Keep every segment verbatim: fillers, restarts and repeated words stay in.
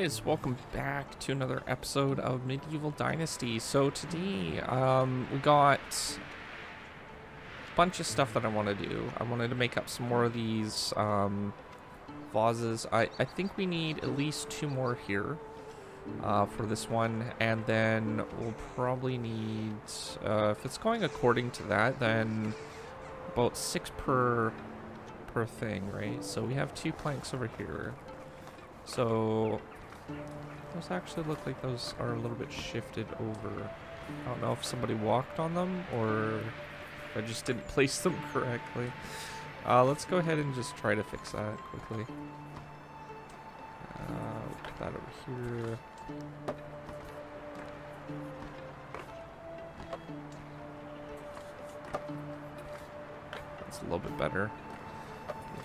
guys, welcome back to another episode of Medieval Dynasty. So today um we got a bunch of stuff that I want to do. I wanted to make up some more of these um vases. I I think we need at least two more here uh for this one, and then we'll probably need uh if it's going according to that, then about six per per thing, right? So we have two planks over here. So those actually look like those are a little bit shifted over. I don't know if somebody walked on them or I just didn't place them correctly. Uh, let's go ahead and just try to fix that quickly. Uh, we'll put that over here. That's a little bit better.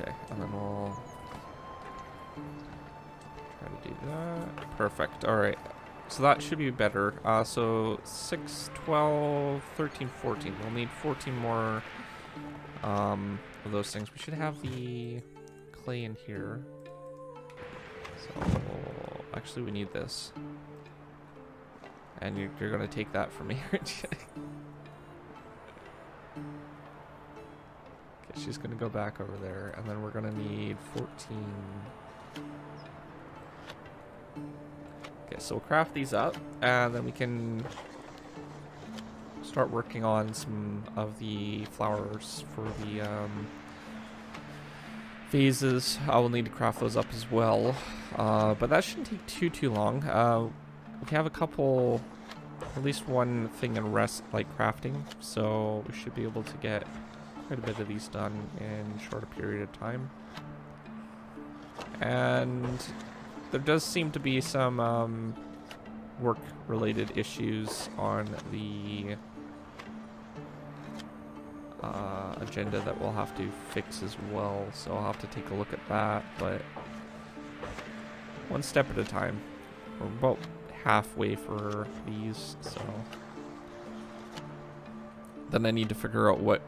Okay, and then we'll to do that. Perfect. All right, so that should be better. Uh, so six, twelve, thirteen, fourteen. We'll need fourteen more um, of those things. We should have the clay in here. So actually, we need this. And you're, you're going to take that from me, aren't you? Okay, she's going to go back over there. And then we're going to need fourteen. Okay, so we'll craft these up, and then we can start working on some of the flowers for the um, vases. I will need to craft those up as well, uh, but that shouldn't take too too long. Uh, we have a couple, at least one thing in rest, like crafting, so we should be able to get quite a bit of these done in a short period of time. And there does seem to be some um, work-related issues on the uh, agenda that we'll have to fix as well, so I'll have to take a look at that, but one step at a time. We're about halfway for these, so then I need to figure out what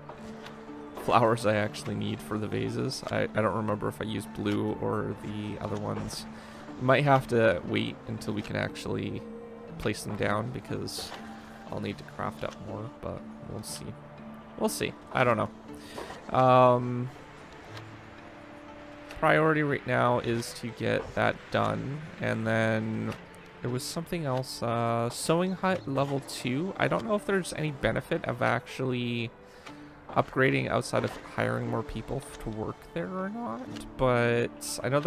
flowers I actually need for the vases. I, I don't remember if I used blue or the other ones. Might have to wait until we can actually place them down, because I'll need to craft up more, but we'll see. We'll see. I don't know. Um, priority right now is to get that done, and then there was something else. Uh, sewing hut level two. I don't know if there's any benefit of actually upgrading outside of hiring more people to work there or not, but I know that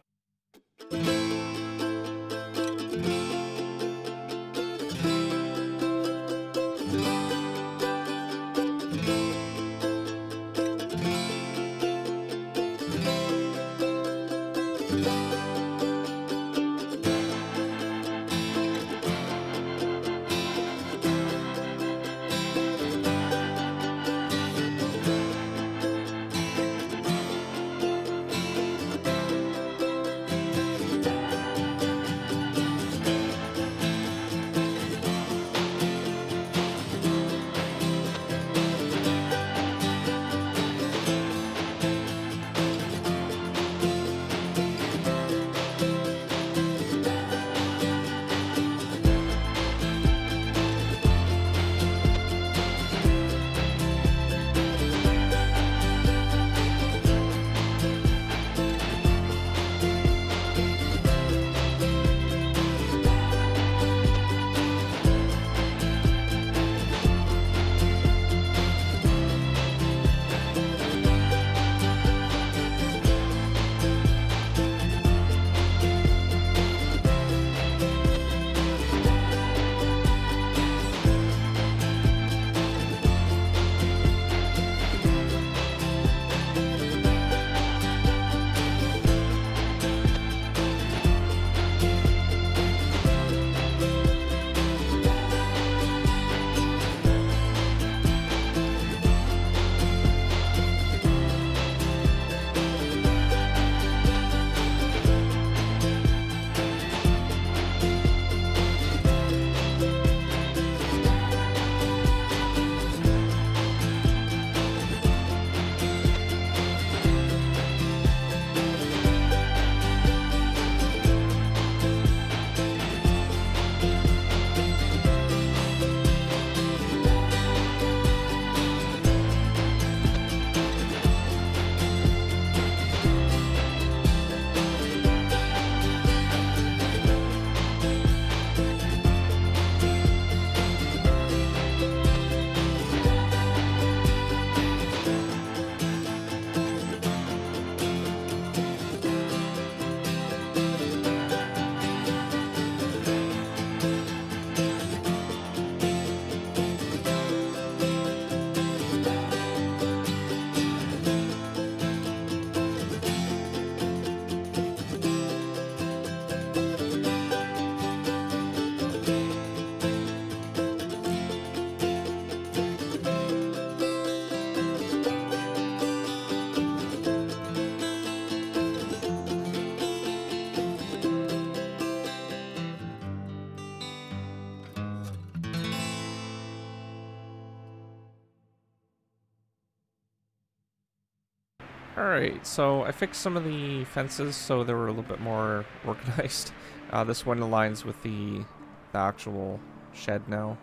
Alright, so I fixed some of the fences so they were a little bit more organized. Uh, this one aligns with the, the actual shed now.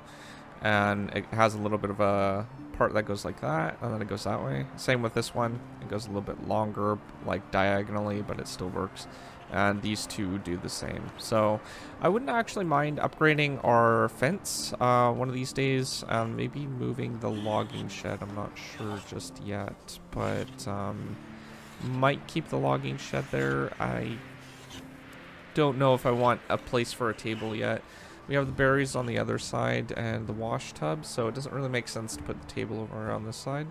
And it has a little bit of a part that goes like that, and then it goes that way. Same with this one. It goes a little bit longer, like diagonally, but it still works. And these two do the same. So I wouldn't actually mind upgrading our fence uh, one of these days. Um, maybe moving the logging shed. I'm not sure just yet, but um, might keep the logging shed there. I don't know if I want a place for a table yet. We have the berries on the other side and the wash tub, so it doesn't really make sense to put the table over on this side.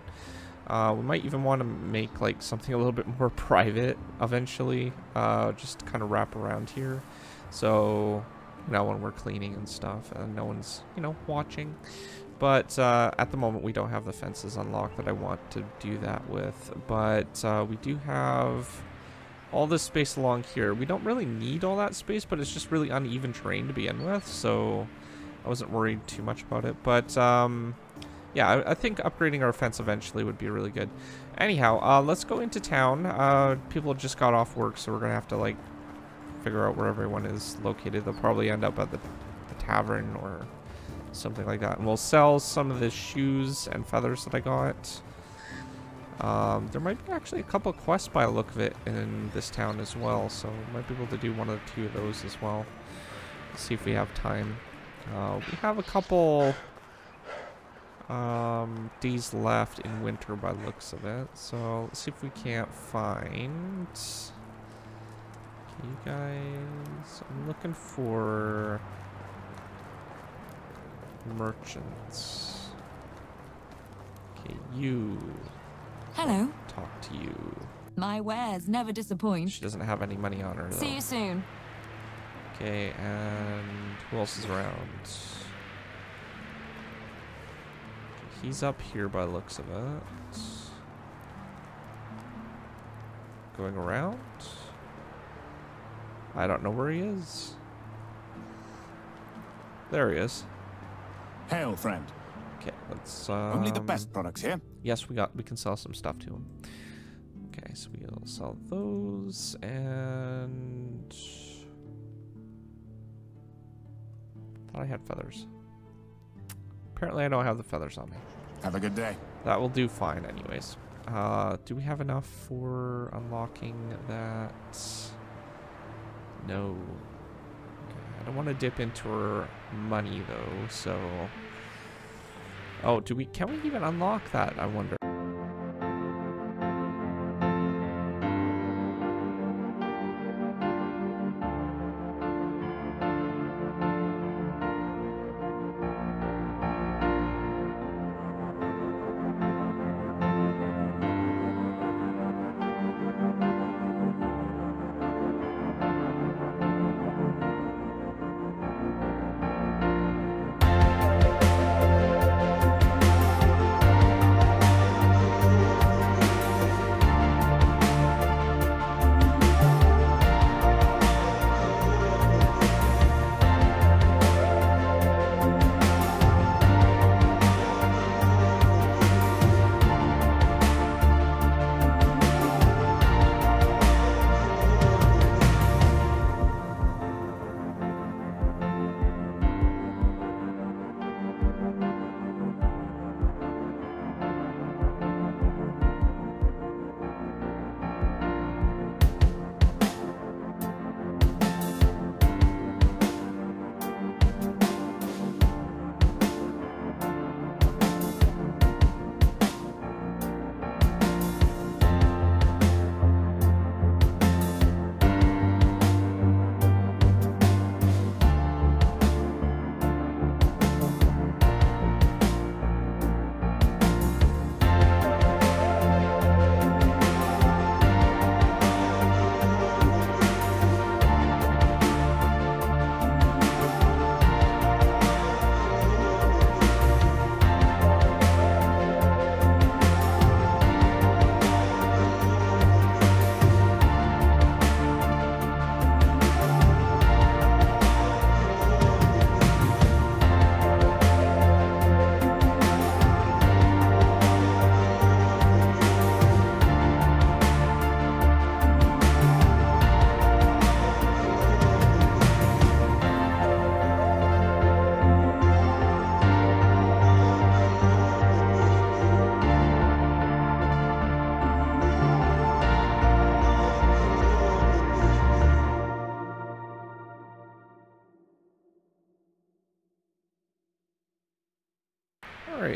Uh, we might even want to make like something a little bit more private eventually, uh, just kind of wrap around here. So now when we're cleaning and stuff and no one's, you know, watching. But uh, at the moment we don't have the fences unlocked that I want to do that with. But uh, we do have all this space along here. We don't really need all that space, but it's just really uneven terrain to begin with. So I wasn't worried too much about it. But um... yeah, I think upgrading our fence eventually would be really good. Anyhow, uh, let's go into town. Uh, people just got off work, so we're going to have to, like, figure out where everyone is located. They'll probably end up at the, the tavern or something like that. And we'll sell some of the shoes and feathers that I got. Um, there might be actually a couple quests by the look of it in this town as well, so we might be able to do one or two of those as well. Let's see if we have time. Uh, we have a couple um days left in winter by looks of it, so let's see if we can't find you guys. I'm looking for merchants. Okay, you. Hello. Talk to you. My wares never disappoint. She doesn't have any money on her though. See you soon. Okay, and who else is around? He's up here by the looks of it. Going around? I don't know where he is. There he is. Hail, friend. Okay, let's um, only the best products here. Yes, we got we can sell some stuff to him. Okay, so we'll sell those and thought I had feathers. Apparently I don't have the feathers on me. Have a good day. That will do fine anyways. Uh, do we have enough for unlocking that? No. Okay. I don't want to dip into her money though, so... Oh, do we? Can we even unlock that, I wonder?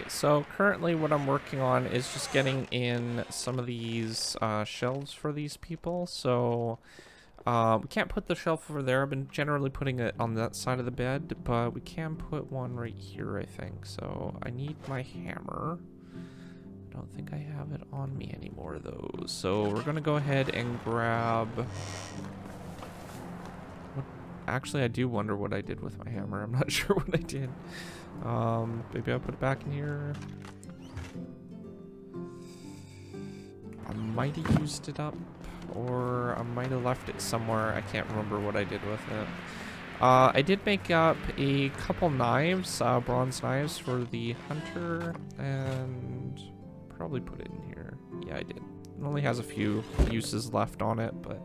So currently what I'm working on is just getting in some of these uh, shelves for these people. So uh, we can't put the shelf over there. I've been generally putting it on that side of the bed, but we can put one right here, I think. So I need my hammer. I don't think I have it on me anymore though. So we're gonna go ahead and grab... What? Actually, I do wonder what I did with my hammer. I'm not sure what I did. Um, maybe I'll put it back in here. I might have used it up, or I might have left it somewhere. I can't remember what I did with it. Uh, I did make up a couple knives, uh, bronze knives for the hunter, and probably put it in here. Yeah, I did. It only has a few uses left on it, but...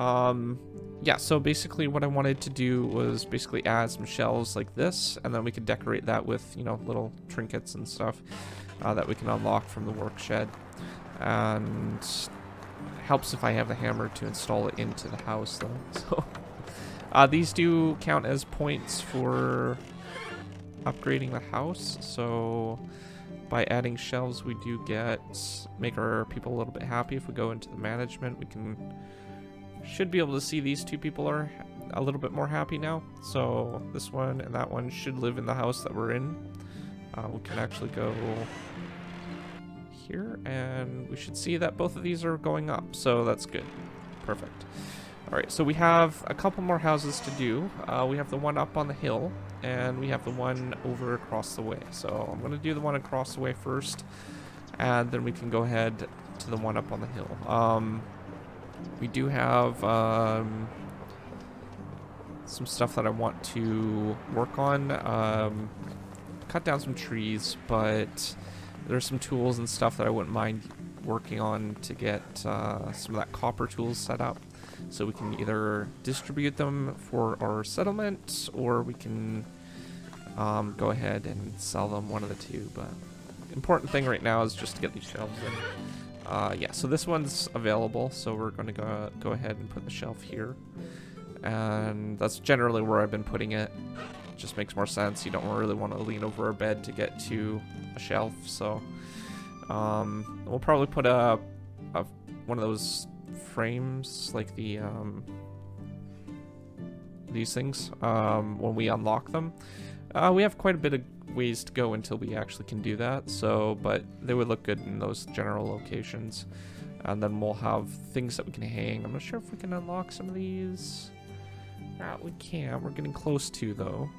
Um, yeah, so basically what I wanted to do was basically add some shelves like this, and then we could decorate that with, you know, little trinkets and stuff uh, that we can unlock from the work shed. And it helps if I have the hammer to install it into the house, though. So uh, these do count as points for upgrading the house, so by adding shelves we do get, make our people a little bit happy. If we go into the management, we can... should be able to see these two people are a little bit more happy now. So this one and that one should live in the house that we're in. Uh, we can actually go here and we should see that both of these are going up. So that's good. Perfect. All right. So we have a couple more houses to do. Uh, we have the one up on the hill and we have the one over across the way. So I'm going to do the one across the way first, and then we can go ahead to the one up on the hill. Um, We do have um, some stuff that I want to work on. Um, cut down some trees, but there's some tools and stuff that I wouldn't mind working on to get uh, some of that copper tools set up. So we can either distribute them for our settlement, or we can um, go ahead and sell them, one of the two. But the important thing right now is just to get these shelves in. Uh, yeah, so this one's available, so we're going to go, go ahead and put the shelf here. And that's generally where I've been putting it. It just makes more sense. You don't really want to lean over a bed to get to a shelf, so... Um, we'll probably put a, a one of those frames, like the, um... these things, um, when we unlock them. Uh, we have quite a bit of ways to go until we actually can do that, so but they would look good in those general locations. And then we'll have things that we can hang. I'm not sure if we can unlock some of these. Nah, we can't. We're getting close to, though.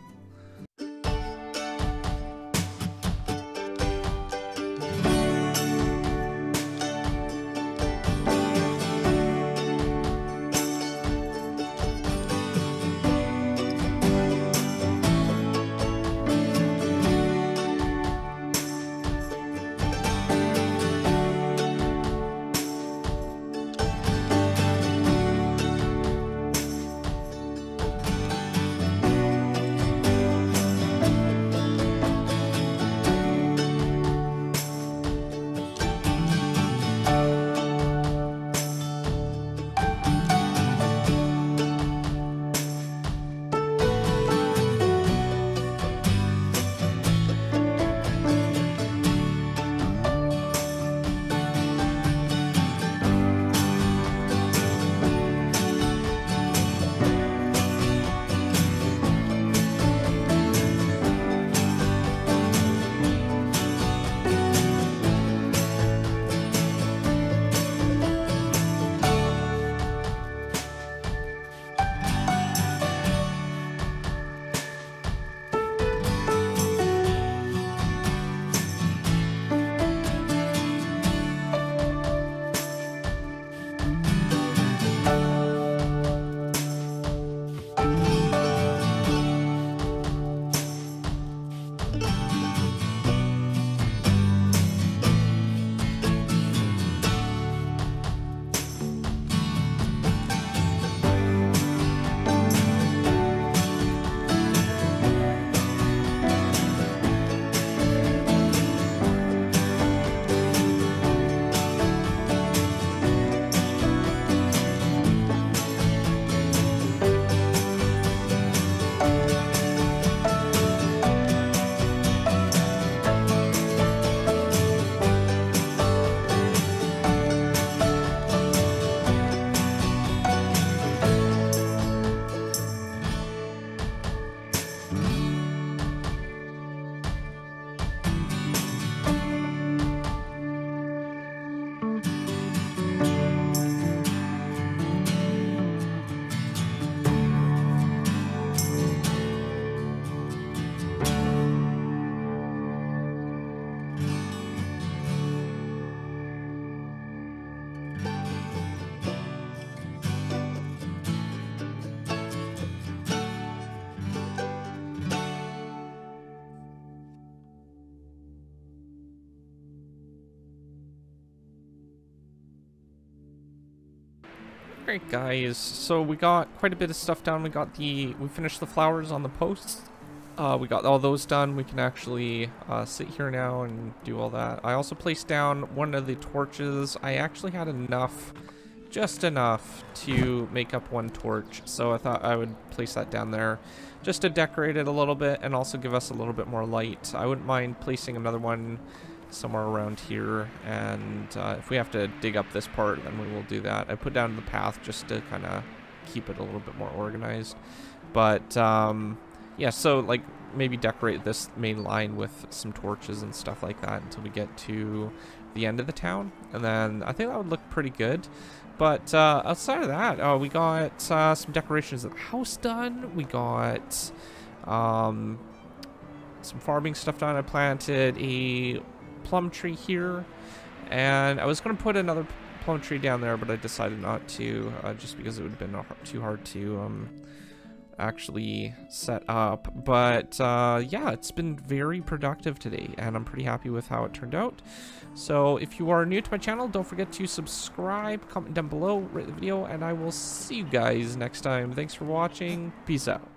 Alright guys, so we got quite a bit of stuff done. We got the, we finished the flowers on the posts. Uh, we got all those done. We can actually uh, sit here now and do all that. I also placed down one of the torches. I actually had enough, just enough to make up one torch. So I thought I would place that down there just to decorate it a little bit and also give us a little bit more light. I wouldn't mind placing another one somewhere around here, and uh, if we have to dig up this part, then we will do that. I put down the path just to kind of keep it a little bit more organized, but um, yeah, so like maybe decorate this main line with some torches and stuff like that until we get to the end of the town, and then I think that would look pretty good. But uh, outside of that, uh, we got uh, some decorations of the house done. We got um, some farming stuff done. I planted a plum tree here, and I was going to put another plum tree down there, but I decided not to, uh, just because it would have been too hard to um, actually set up. But uh, yeah, it's been very productive today, and I'm pretty happy with how it turned out. So if you are new to my channel, don't forget to subscribe, comment down below, rate the video, and I will see you guys next time. Thanks for watching. Peace out.